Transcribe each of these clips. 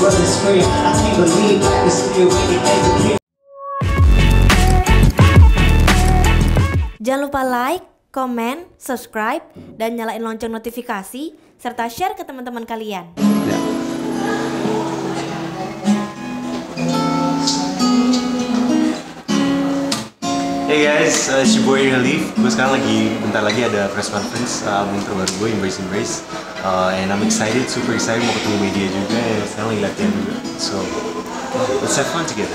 words they scream. I can't believe I can still wait. Jangan lupa like, komen, subscribe, dan nyalain lonceng notifikasi, serta share ke teman-teman kalian. Hey guys, it's your boy Adrian Khalif. Gue sekarang bentar lagi ada press conference album terbaru gue, Embrace. And I'm excited, super excited, mau ketemu media juga, and sekarang lagi latihan juga. So, let's have fun together.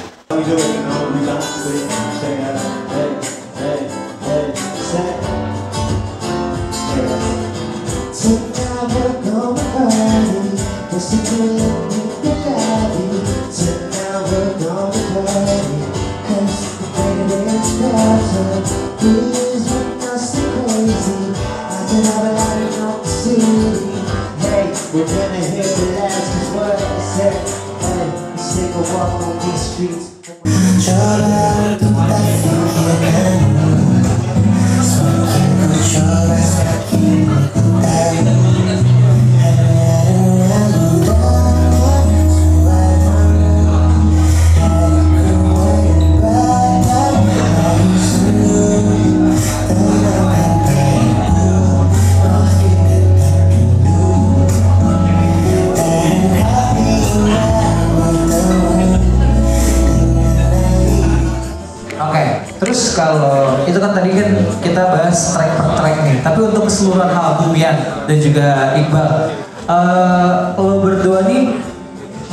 We're gonna hear the last word I said. Hey, let's take a walk on these streets. Terus kalau itu kan tadi kan kita bahas track per track nih, tapi untuk keseluruhan album Yan dan juga Iqbal, lo berdua nih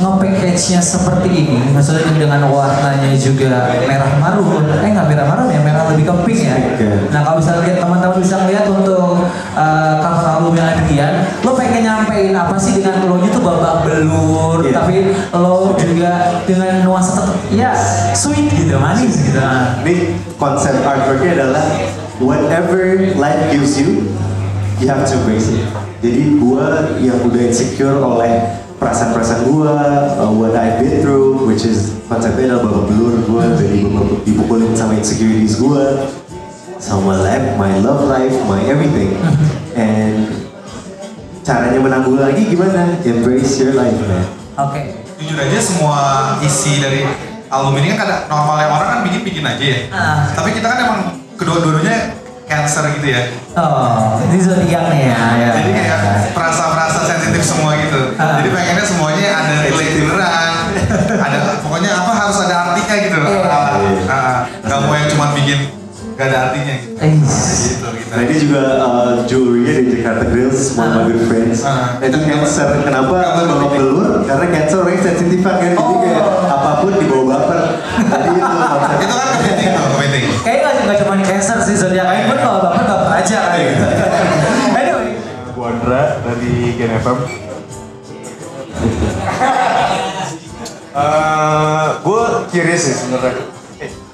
nge-package-nya seperti ini, maksudnya dengan warnanya juga merah marun, nggak merah marun ya, merah lebih ke pink ya. Nah kalau bisa lihat teman-teman bisa lihat untuk cover album yang Yan, lo pengen nyampein apa sih dengan lo itu babak belur, tapi lo juga dengan nuansa tetap ya sweet gitu, manis gitu. Ini konsep artworknya adalah whatever life gives you, you have to embrace it. Jadi gua yang udah insecure oleh perasaan-perasaan gue, what I've been through, which is konsepnya adalah babak belur gue, jadi dipukulin sama insecurities gue, sama my love life, my everything. And caranya menanggulangi gimana? Embrace your life, man. Oke. Jujur aja semua isi dari album ini kan kadang normalnya orang kan bikin-bikin aja ya. Tapi kita kan emang kedua-duanya cancer gitu ya. Oh, ini zodiaknya ya. Jadi kayak perasa-perasa sensitif semua gitu. Jadi pengennya semuanya ada nilai beneran. Ada pokoknya apa harus ada artinya gitu. Gak mau yang cuma bikin gak ada artinya gitu. Gitu. Nah ini juga jurinya dari Jakarta Grills, one of my good friends. Itu cancer. Kenapa? Kalau belur, karena cancer orang sensitif kan. Jadi kayak apapun dibawa baper. Jadi itu kan kepenting loh, kepenting. Kayaknya nggak cuma cancer sih zodiak lain pun kalau baper aja kayak gitu. Anyway, gue Andra dari Gen FM. Gue curious sih sebenarnya.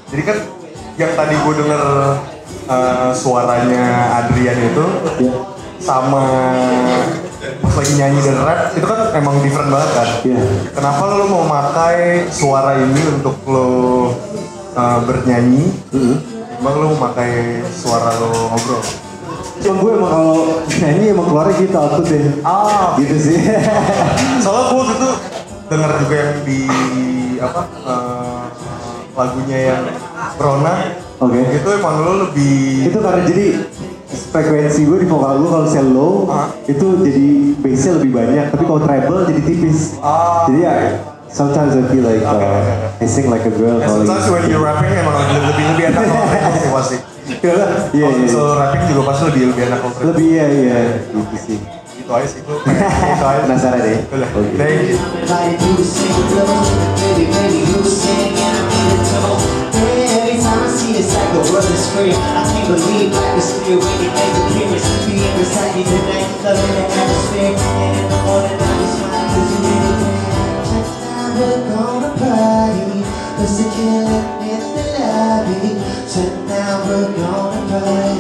Jadi kan yang tadi gue denger suaranya Adrian itu sama pas lagi nyanyi dan rap itu kan emang different banget kan. Kenapa lo mau pakai suara ini untuk lo bernyanyi? Emang lo mau pakai suara lo ngobrol? Cuma gue emang kalau nyanyi emang keluarnya gitu aku deh. Gitu sih. Soalnya gue gitu denger juga yang di apa lagunya yang Corona. Itu emang lo lebih itu karena jadi frekuensi gue di vokal gue kalau saya low itu jadi bassnya lebih banyak, tapi kalau treble jadi tipis. Jadi ya sometimes I feel like I sing like a girl. Sometimes when you're rapping emang lebih enak kalau treble pasti. Kalau rapping juga pasti lebih enak kalau treble. Lebih iya gitu sih. Itu aja sih, penasaran deh. Thank you. Like the world is free. I can't believe I can still waiting at the premise. Being beside me tonight, loving the atmosphere. And in the morning I was fine, cause you really did. Just never gonna party. There's a killer in the lobby. Just never gonna party.